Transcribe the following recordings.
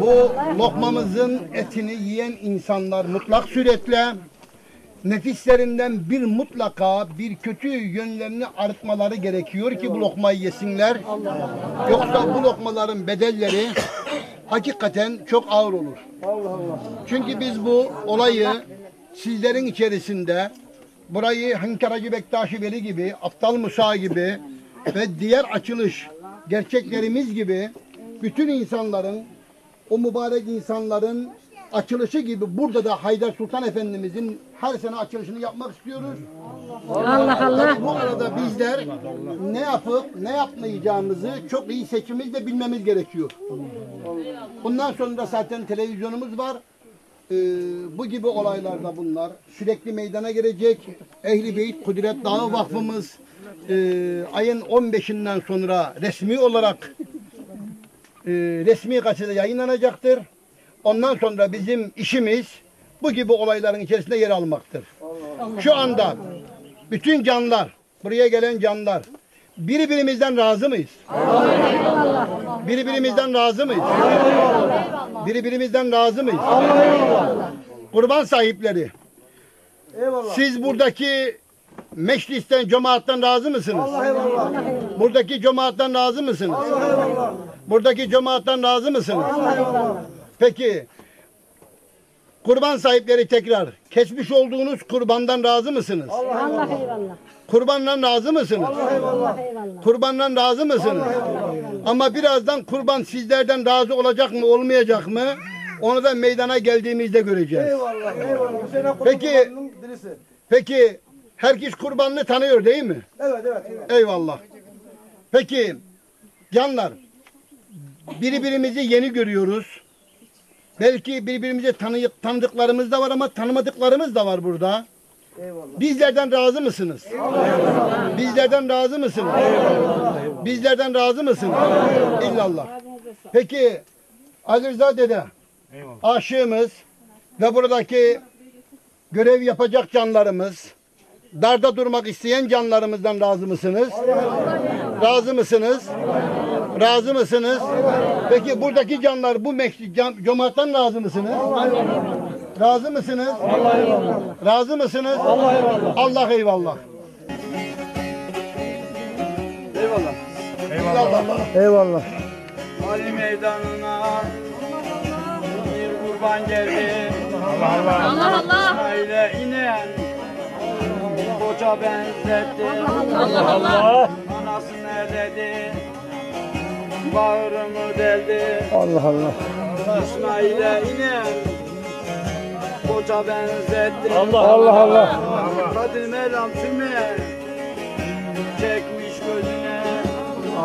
bu lokmamızın etini yiyen insanlar mutlak suretle nefislerinden bir mutlaka bir kötü yönlerini arıtmaları gerekiyor ki bu lokmayı yesinler. Yoksa bu lokmaların bedelleri hakikaten çok ağır olur. Çünkü biz bu olayı sizlerin içerisinde burayı Hünkâracı Bektaşi Veli gibi, Aptal Musa gibi ve diğer açılış gerçeklerimiz gibi bütün insanların, o mübarek insanların açılışı gibi burada da Haydar Sultan Efendimizin her sene açılışını yapmak istiyoruz. Allah Allah. Bu arada bizler ne yapıp ne yapmayacağımızı çok iyi seçimimizle bilmemiz gerekiyor. Bundan sonra zaten televizyonumuz var. Bu gibi olaylarda bunlar sürekli meydana gelecek. Ehlibeyt Kudret Dağı Vakfımız ayın 15'inden sonra resmi olarak resmi gazetede yayınlanacaktır. Ondan sonra bizim işimiz bu gibi olayların içerisinde yer almaktır. Şu anda bütün canlar, buraya gelen canlar birbirimizden razı mıyız? Birbirimizden razı mıyız? Birbirimizden razı mıyız? Kurban sahipleri, siz buradaki meclisten, cemaatten razı mısınız? Buradaki cemaatten razı mısınız? Buradaki cemaatten razı mısınız? Peki, kurban sahipleri tekrar, kesmiş olduğunuz kurbandan razı mısınız? Allah eyvallah. Kurbandan razı mısınız? Allah eyvallah. Kurbandan razı mısınız? Ama birazdan kurban sizlerden razı olacak mı, olmayacak mı? Onu da meydana geldiğimizde göreceğiz. Eyvallah, eyvallah. Peki, herkes kurbanını tanıyor değil mi? Evet, evet. Eyvallah. Peki, canlar, birbirimizi yeni görüyoruz. Belki birbirimize tanıdıklarımız da var ama tanımadıklarımız da var burada. Eyvallah. Bizlerden razı mısınız? Eyvallah. Bizlerden razı mısınız? Eyvallah. Bizlerden razı mısınız? Eyvallah. İllallah. Peki Ali Rıza dede, eyvallah, aşığımız ve buradaki görev yapacak canlarımız, darda durmak isteyen canlarımızdan razı mısınız? Eyvallah. Razı mısınız? Eyvallah. Razı mısınız? Peki buradaki canlar, bu cemaattan razı mısınız? Razı mısınız? Razı mısınız? Allah eyvallah. Eyvallah. Eyvallah. Eyvallah. Ali Meydanı'na bir kurban geldi. Allah Allah. Allah inen koca benzetti. Allah Allah. Anasını dedi, bağrımı deldi. Allah Allah. İsmail'e inen koca benzetti. Allah Allah Allah. Kadın meram tüme çekmiş gözüne.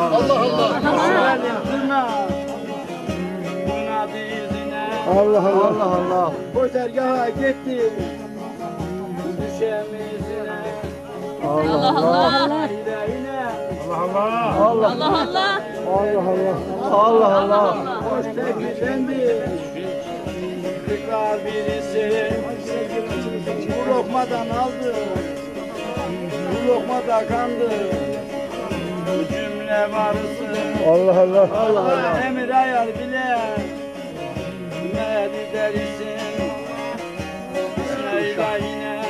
Allah Allah. İsmail'in tüme bunadı yüzüne. Allah Allah. Allah Allah. O sergaha gitti düşemizine. Allah Allah. Allah Allah. Allah Allah. Allah Allah. Allah Allah. Hoş teklidendi. Tekrar birisi bu lokmadan aldı, bu lokmada kandı. Bu cümle varısı. Allah Allah. Allah Allah. Emir ayar bile neydi derisin. Seyda yine.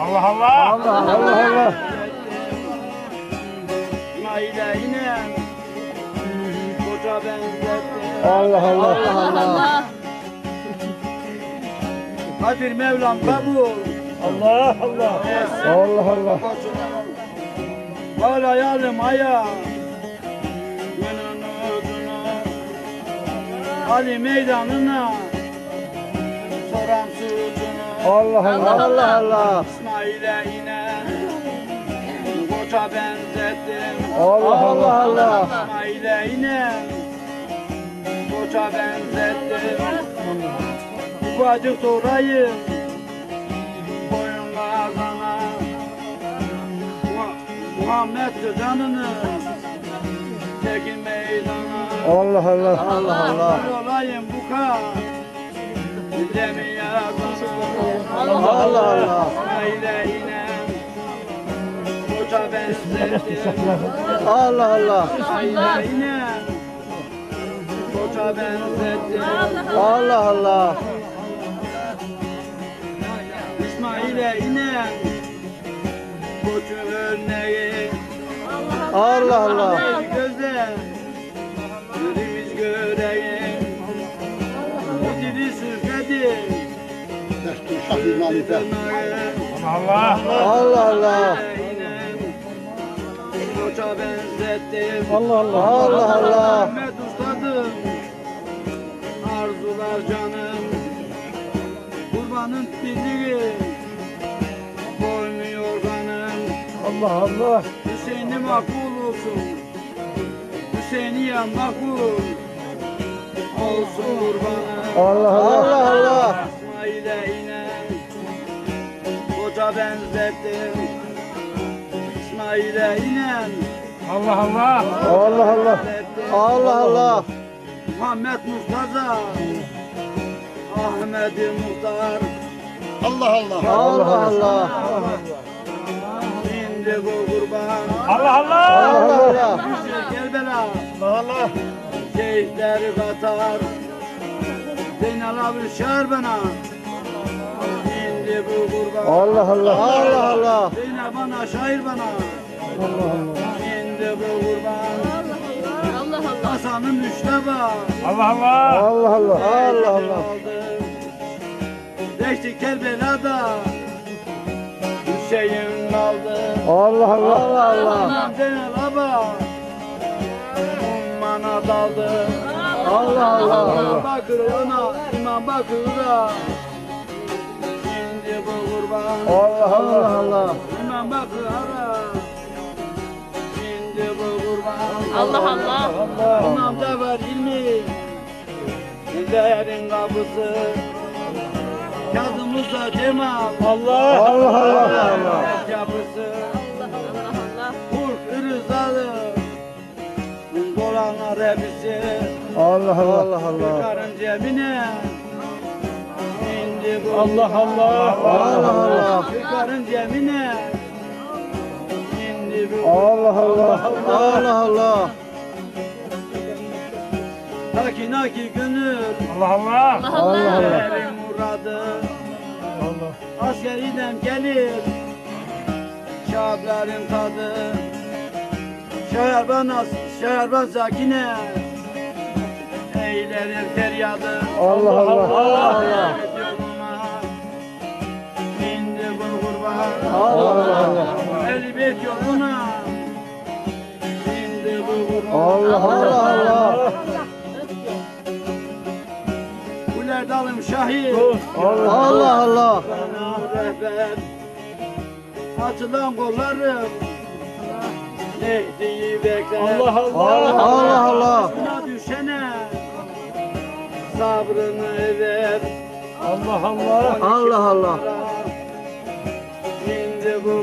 Allah Allah. Allah Allah Allah. Seyda yine. Allah Allah. Allah Allah. Kadir Mevlam kabul. Allah Allah. Allah Allah. Vala yarım ayağı. Ali Meydanı'na soram sucunu. Allah Allah. Allah Allah. İsmail'e inen koca benzettim. Allah Allah Allah. İsmail'e inen koça benzettim. Ufacık sorayım boyun kazana. Muhammed canını çekin meydana. Allah Allah. Allah Allah. Olayım bu kadar demi yazana. Allah Allah Allah. Aileyine koça benzettim. Allah Allah. Aileyine koça benzettin. Allah Allah. İsmail'e inen koç örneği. Allah Allah. Gözler yürüyüz göreyim. Dili sürfedi. Allah Allah. Allah. Koça benzettim. Allah Allah. Allah Allah. Muhammed ustadım. Arzular canım. Kurbanın birliği. Koymuyor kanım. Allah Allah. Hüseyin'i makbul olsun. Hüseyin'i yan makbul. Olsun kurbanım. Allah Allah. Allah. İsmail'e inen. Koça benzettim. İsmail'e inen. Allah Allah. Allah Allah. Allah Allah. Muhammed Mustafa. Ahmet-i Muhtar. Allah Allah. Allah Allah. Şimdi bu kurban. Allah Allah. Allah Allah. Kerbela. Allah Allah. Şehitleri katar. Zeynelabedin şer bana. Allah Allah. Allah Allah. Zeynep bana, şair bana. Allah Allah. Şimdi bu kurban. Allah Allah. Hasan'ın Müşteba. Allah Allah. Allah Allah. Allah Allah. Geçti Kerbela'da. Hüseyin aldı. Allah Allah. Allah Allah. Zeynelaba. Umman'a daldı. Allah Allah. İmam Bakır ona, İmam Bakır'a. Allah Allah Allah. İmam Bakır ara. Şimdi bu kurban. Allah Allah. İmam Cafer ilmi. Değerin kapısı. Kazım Musa Cemal. Allah Allah Allah. Kapısı. Allah Allah. Kurt Rızalı. Dolanlar hepsi. Allah Allah Allah. Karın cebine. Allah Allah. Allah Allah. Yukarın cemine. Allah Allah. Allah Allah. Naki naki gönül. Allah Allah. Allah Allah. Elim muradı. Allah. Askeriden gelir. Şahapların tadı. Şehirban sakine. Eylerir feryadı. Allah Allah. Allah Allah. Allah Allah. Ehlibeyt yoluna. Şimdi bu kurban. Allah Allah Allah. Ulerdalım şahit. Allah Allah Allah. Bana rehber. Açılan kollarım. Mehdi'yi bekler. Allah Allah. Allah Allah. Buna düşene. Sabrını ver. Allah Allah. Allah Allah. Allah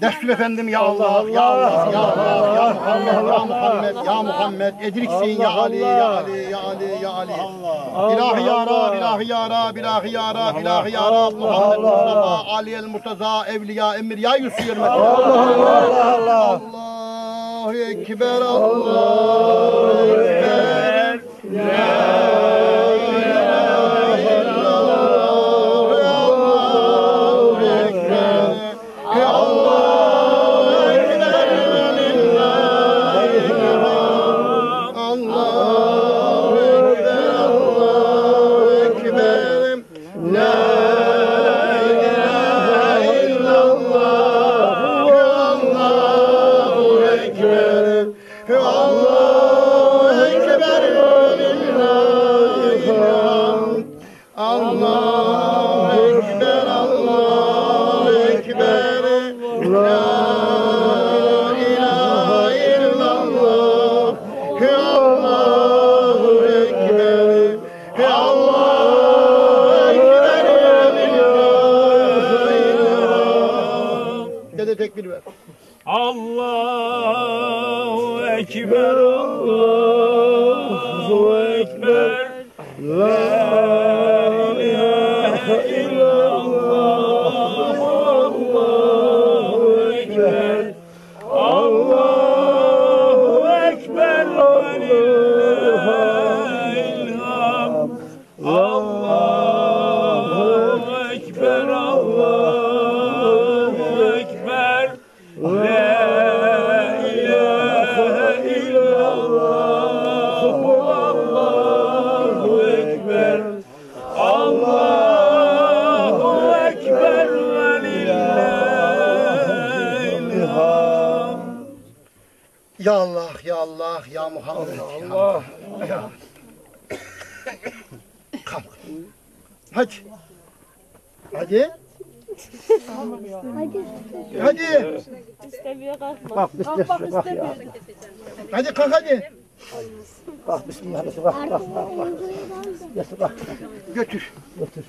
Destur efendim ya Allah ya Allah ya Allah ya Muhammed ya Muhammed Edriksin ya Ali ya Ali ya Ali ya Ali İlahi ya Rab İlahi ya Rab İlahi ya Rab İlahi ya Rab Muhammed Mustafa Ali el-Muteza Evliya Emir ya Yusuf Allah Allah Allah Allahu Ekber Allahu Ekber Ya Allahu Ekber Allah Allah. Kalk. Hadi. Hadi. Hadi. Hadi. İstemiyor kalkma. Bak bismillah. Bak ya. Hadi kalk hadi. Bak bismillah. Bak bak bak. Yasın bak. Götür. Götür.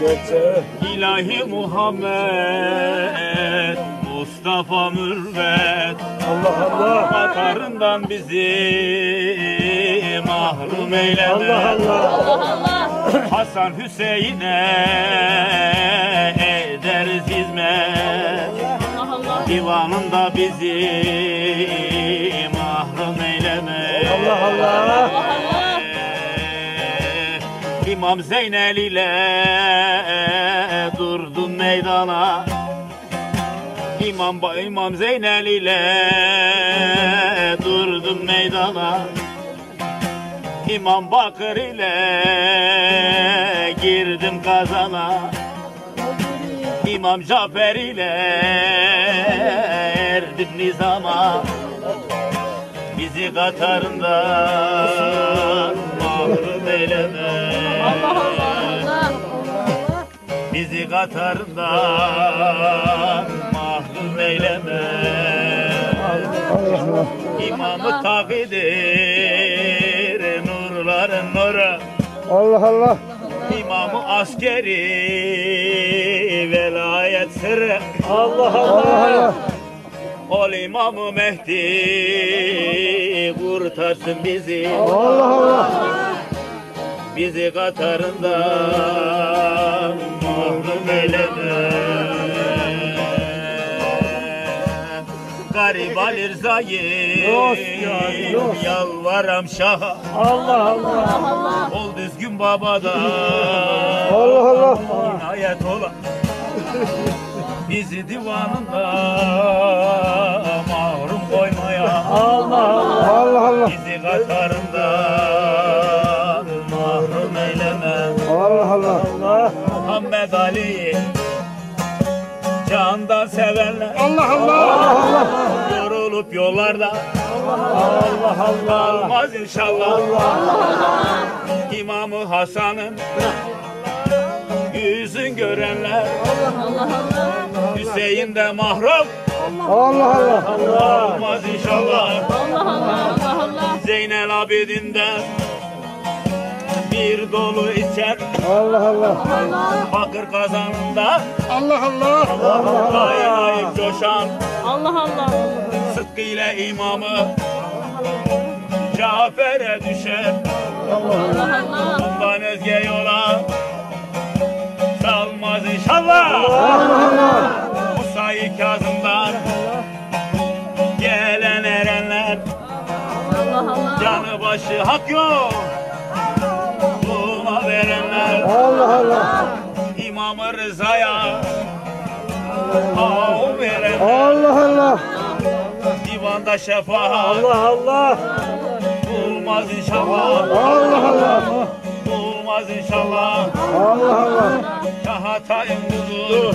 Götür. İlahi Muhammed Mustafa mürvet, Allah Allah, vatarından bizi mahrum eyleme, Allah Allah, Allah Allah. Hasan Hüseyin'e ederiz hizmet, Allah Allah. Divanında bizi mahrum eyleme, Allah Allah, Allah Allah. İmam Zeynel ile durdun meydana, İmam Zeynel ile durdun meydana, İmam Bakır ile girdim kazana, İmam Caper ile erdim nizama, bizi Katar'ından mahrum eyleme, Allah Allah, bizi Katar'ından mahrum eyleme, Allah. İmamı Tağ'dır nurların nuru, Allah Allah. İmamı askeri velayet sırrı, Allah Allah, Allah. Ol İmam Mehdi, kurtarsın bizi, Allah Allah, bizi Katar'ından mahrum eyleme. Garip Ali Rıza'yı yalvaram şaha, Allah Allah, ol Düzgün babada, Allah Allah, inayet ola, bizi divanında mahrum koymaya, Allah Allah Allah, bizi Katar'ında mahrum eyleme, Allah Allah Allah. Muhammed Ali candan sevenler, Allah Allah Allah, yorulup yollarda, Allah Allah Allah, almaz inşallah, Allah Allah. İmamı Hasan'ın yüzün görenler, Allah Allah, Hüseyin de mahrum, Allah Allah Allah, olmaz inşallah, Allah Allah Allah. Zeynelabedin'den bir dolu içer, Allah Allah. Bakır kazanında, Allah Allah Allah, kayıp coşan, Allah Allah, Sıtkı ile imamı Cafer'e düşer, Allah Allah. Bundan özge yola salmaz inşallah, Allah Allah. Kusayi Kazım'dan gelen erenler, Allah Allah. Canı başı hak yok buna verenler, Allah Allah. İmam-ı Rıza'ya ağım verenler, Allah Allah. Divanda şefaat, Allah Allah, bulmaz inşallah, Allah Allah, bulmaz inşallah, Allah Allah. Hatayım budur,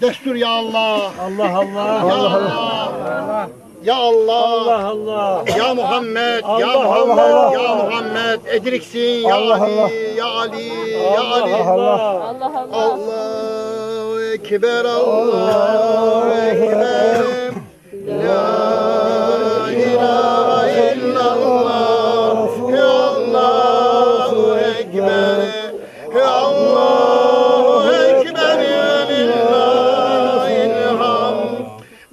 Destur ya Allah, Allah Allah Allah, ya Allah Allah, ya Muhammed, ya Muhammed, ya Muhammed, edriksin ya Ali, ya Ali, ya Ali, Allah Allah. Allahu ekber, Allahu ekber, la ilahe illallah, ya Allahu ekber, ya Allahu ekber, ya lillahil hamd,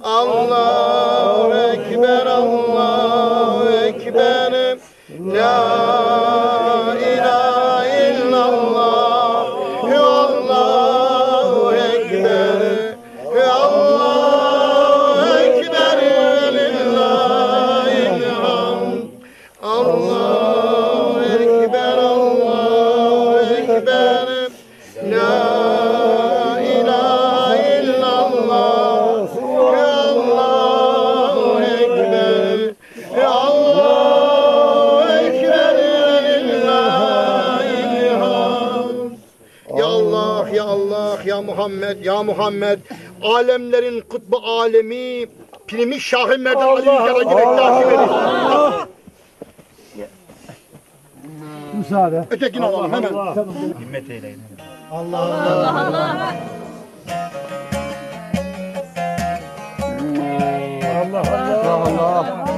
Allahu ekber, Allahu ekber, la ilahe illallah, ya Allahu ekber, ya Allahu Muhammed, ya Muhammed, alemlerin kutbu alemi, pirimi şahı merdan Ali Hünkâracı Bektaşi Veli. Müsaade. Ötekini alalım hemen. Himmet eyleyin. Allah Allah Allah. Allah Allah Allah.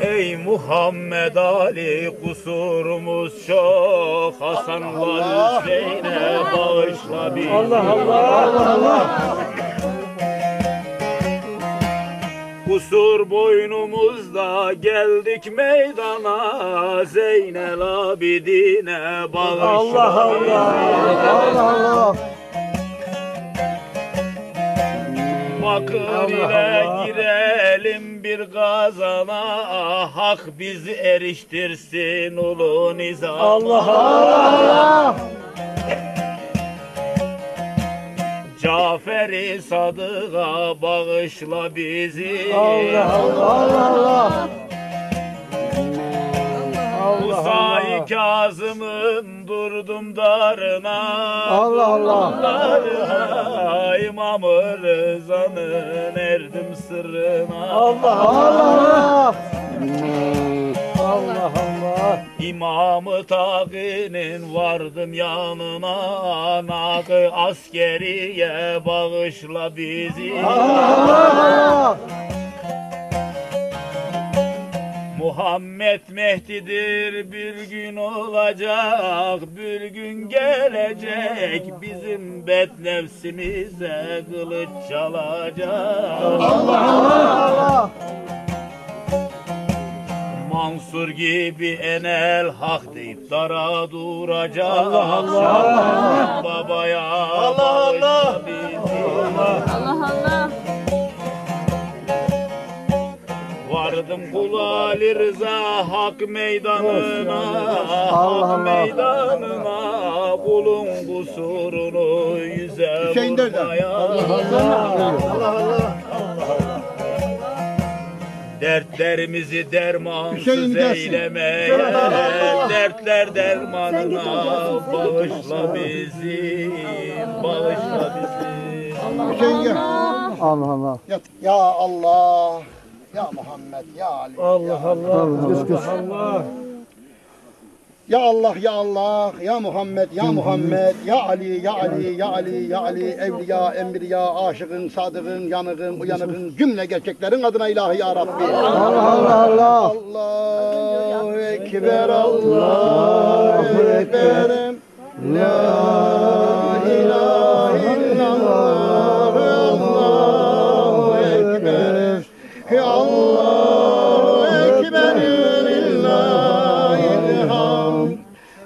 Ey Muhammed Ali, kusurumuz çok, Hasan'la Hüseyin'e bağışla bizi. Allah Allah Allah Allah. Kusur boynumuzda geldik meydana, Zeynelabedin'e bağışla. Allah Allah Allah Allah. Bakır ile girelim bir kazana, hak bizi eriştirsin ulu nizam. Allah Allah. Caferi Sadık'a bağışla bizi. Allah Allah Allah. Kusayi Kazım'ın durdum darına. Allah Allah. Darına, İmam Rıza'nın erdim sırrına. Allah Allah. Allah Allah. İmam-ı Tağ'ın vardım yanına, Nakı askeriye bağışla bizi. Allah Allah. Muhammed Mehdi'dir bir gün olacak, bir gün gelecek, bizim Betlevsimize kılıç çalacak. Allah Allah Allah. Mansur gibi enel hak deyip dara duracak. Allah Allah. Babaya Allah Allah. Allah Allah. Vardım kul Ali Rıza hak meydanına. Hak meydanına, kulun kusurunu yüze vurmaya. Allah Allah. Allah Allah. Dertlerimizi dermansız eylemeye, dertler dermanına bağışla bizi, bağışla bizi. Allah Allah. Ya Allah, ya Muhammed, ya Ali. Allah Allah. Ya Allah, ya Allah, ya Muhammed, ya Muhammed, ya Ali, ya Ali, ya Ali, ya Ali, evliya, emriya, aşıkın, sadıkın, yanıkın, uyanıkın, cümle gerçeklerin adına ilahi ya Rabbi. Allah Allah Allah. Allahu Ekber, Allahu Ekber, la ilahe illallah, Allahu Ekber, ya Allahu Ekber.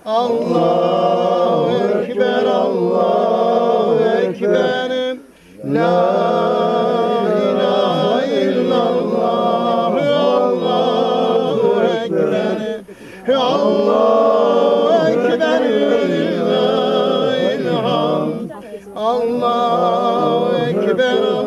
Allahu Ekber, Allahu Ekber, la ilahe illallah, Allahu Ekber, Allahu Ekber, Allahu Ekber, Allahu Ekber, la ilahe illallah.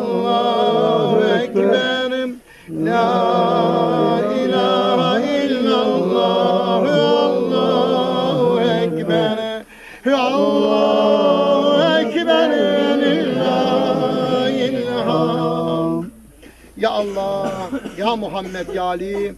Allah ekber, illallah. Ya Allah, ya Muhammed, ya Ali,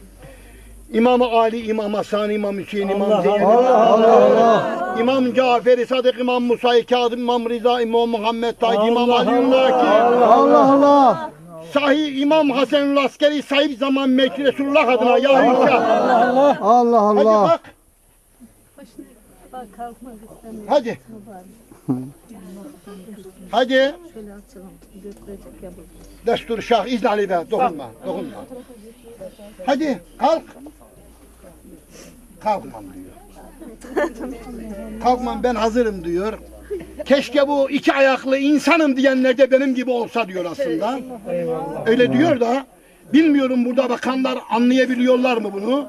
İmam Ali, İmam Hasan, İmam Hüsin, İmam Zeynel, İmam Caferi Sadık, İmam Musa, Kazım, İmam Rıza, İmam Muhammed Tağ, İmam Ali Naki. Allah Allah. Sahih İmam Hasan'ül askeri sahip zaman mekri Resulullah adına ya Allah Allah Allah. Hadi bak. Kalkmak istemiyorum. Hadi. Hadi. Destur Şah İzni Ali be. Dokunma. Dokunma. Hadi kalk. Kalkmam diyor. Kalkmam, ben hazırım diyor. Keşke bu iki ayaklı insanım diyenler de benim gibi olsa diyor aslında. Öyle diyor da bilmiyorum burada bakanlar anlayabiliyorlar mı bunu?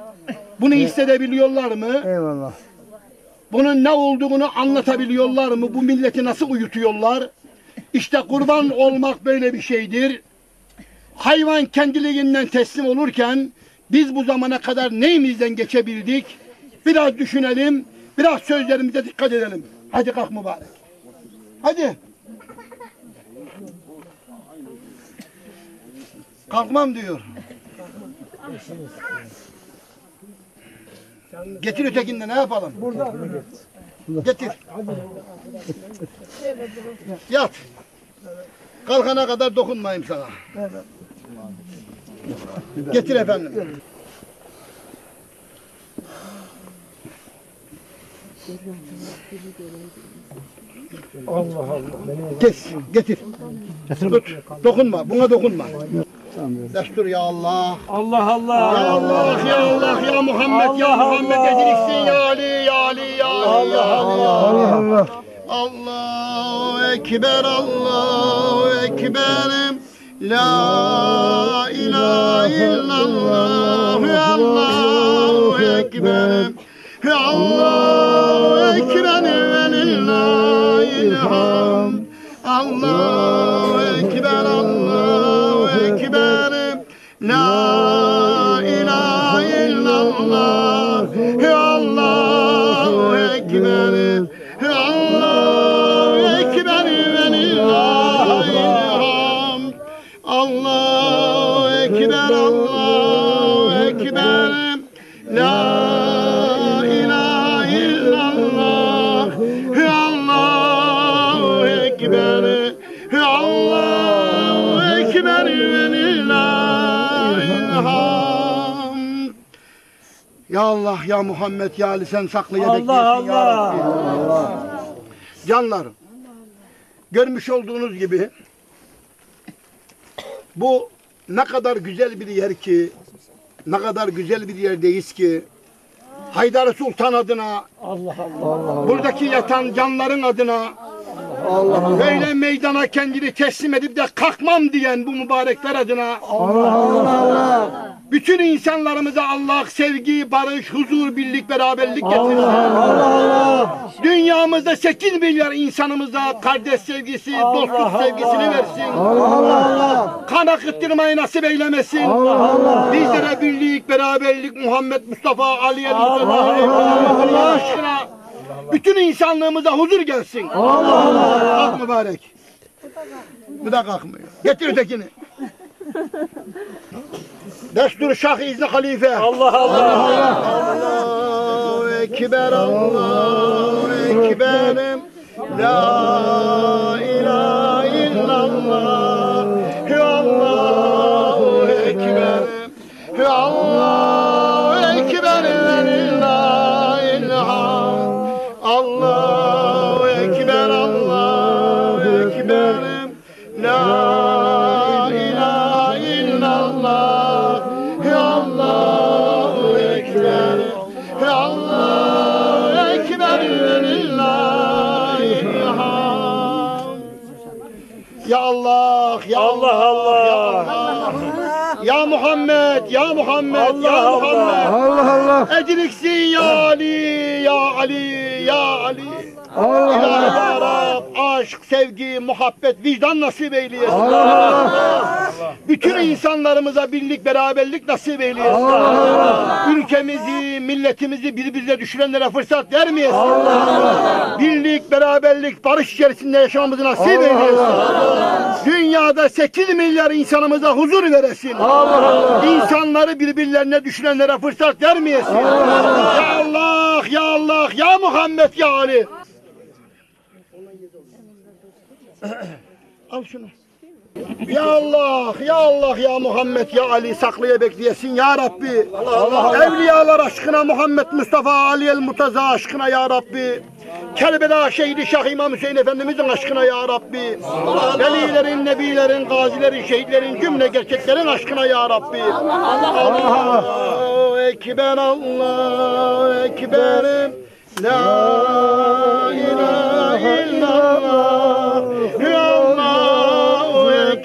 Bunu hissedebiliyorlar mı? Eyvallah. Bunun ne olduğunu anlatabiliyorlar mı? Bu milleti nasıl uyutuyorlar? İşte kurban olmak böyle bir şeydir. Hayvan kendiliğinden teslim olurken biz bu zamana kadar neyimizden geçebildik? Biraz düşünelim, biraz sözlerimize dikkat edelim. Hadi kalk mübarek. Hadi. Kalkmam diyor. Getir ötekini de ne yapalım? Burada. Getir. Yat. Kalkana kadar dokunmayayım sana. Getir efendim. Allah Allah. Getir. Tut. Dokunma. Buna dokunma. Destur ya Allah. Allah Allah. Ya Allah ya Allah ya Muhammed Allah, ya Muhammed edilirsin ya Ali ya Ali ya Ali ya Allah Allah Allah. Allahu ekber Allahu ekber. La ilahe illallah Allahu ekber. Allahu ekber ve lillahil hamd. Allahu ekber Allahu ekber. La ilahe illallah Allahu ekber. Allahu ekber ve lillahil hamd. Allahu ekber Allahu ekber. La Ya Allah, ya Muhammed, ya Ali sen saklı yedekliyorsun Allah, ya Rabbi. Allah. Canlarım, görmüş olduğunuz gibi bu ne kadar güzel bir yer ki, ne kadar güzel bir yerdeyiz ki Haydar Sultan adına, Allah Allah. Buradaki yatan canların adına Allah Allah. Böyle meydana kendini teslim edip de kalkmam diyen bu mübarekler adına Allah Allah. Allah. Bütün insanlarımıza Allah sevgi, barış, huzur, birlik, beraberlik getirsin. Allah Allah. Dünyamızda 8 milyar insanımıza kardeş sevgisi, Allah dostluk Allah. Sevgisini versin. Allah Allah. Kan akıttırmayı nasip eylemesin. Allah Allah. Bizlere birlik, beraberlik, Muhammed Mustafa, Ali el-Muteza, Allah aşkına. Bütün insanlığımıza huzur gelsin. Allah Allah. Kalk mübarek. Bu da kalkmıyor. Getir ötekini. Destur Şah İzni Halife. Allah Allah. Allahu ekber Allahu ekber. La ilahe illallah. Allahu ekber. Allahu ekber ve lillahil hamd. Allahu ekber Allahu ekber. La Ya Allah, ya Allah, Allah, ya Allah, ya Muhammed, ya Muhammed, Allah, ya Muhammed, Allah, Allah, ecliksin ya Ali, ya Ali, ya Ali, Allah, ya Rab, aşk, sevgi, muhabbet, vicdan nasip eylesin, Allah, Allah, bütün insanlarımıza birlik, beraberlik nasip eylesin, Allah, Allah, ülkemizi, milletimizi birbirine düşürenlere fırsat vermeyesin, Allah, Allah, birlik, beraberlik, barış içerisinde yaşamamızı nasip eylesin, Allah, Allah, dünyada 8 milyar insanımıza huzur veresin, Allah, Allah, insanları birbirlerine düşürenlere fırsat vermeyesin, Allah, Allah, ya Allah, ya Allah, ya Muhammed, ya Ali. Al şunu. Ya Allah, ya Allah, ya Muhammed, ya Ali saklıya bekleyesin ya Rabbi. Allah Allah. Evliyalar aşkına Muhammed Mustafa, Ali el-Muteza aşkına ya Rabbi. Kerbela şehidi Şah İmam Hüseyin Efendimizin aşkına ya Rabbi. Velilerin, nebilerin, gazilerin, şehitlerin, cümle gerçeklerin aşkına ya Rabbi. Allahu ekber, Allahu ekber. La ilahe illallah. Allahu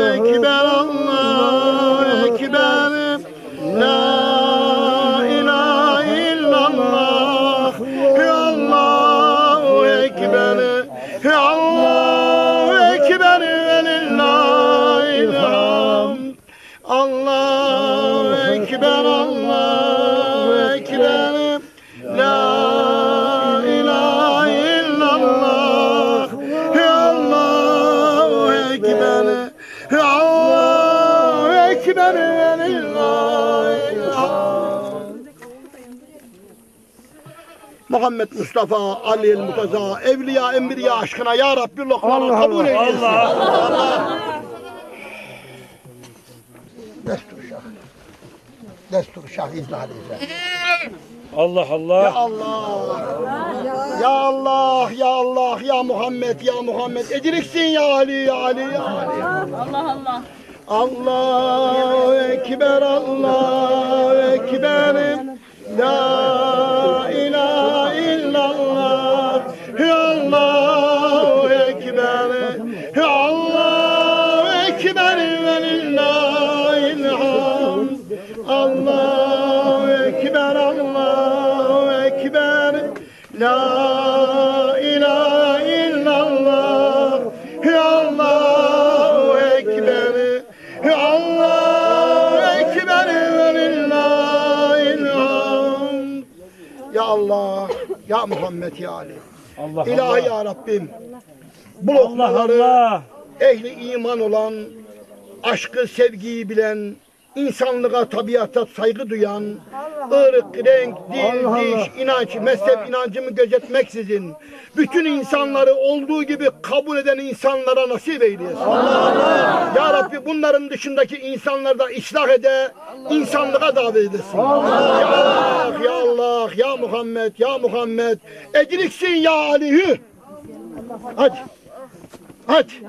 ekber. Allahu ekber. La ilahe illallah. Allahu ekber. Allahu ekber ve lillahil hamd. Muhammed Mustafa, Ali el-Muteza, Evliya, Enbiya aşkına ya Rabbi lokmanı kabul eylesin. Destur Şah izah edeceğim. Allah Allah. Ya Allah. Ya Allah, ya Allah, ya Muhammed, ya Muhammed. Ediliksin ya Ali, ya Ali, ya Ali. Allah Allah. Allahu Ekber, Allahu Ekber. La ilahe illallah. Allahu Ekber. Allahu Ekber ve lillahil hamd. Allahu Ekber, Allahu Ekber. La ilahe illallah. Allahu Ekber. Allahu Ekber ve lillahil hamd. Ya Allah, ya Muhammed, ya Ali. Allah İlahi ya Rabbim. Bu lokmaları ehli iman olan, aşkı, sevgiyi bilen, İnsanlığa, tabiata saygı duyan, ırk, renk, dil, diş, inanç, mezhep inancımı gözetmeksizin bütün insanları olduğu gibi kabul eden insanlara nasip eylesin. Ya Rabbi bunların dışındaki insanlarda ıslah ede, insanlığa davet edesin. Ya Allah, ya Allah, ya Muhammed, ya Muhammed. Ediliksin ya Ali'yi. Hadi.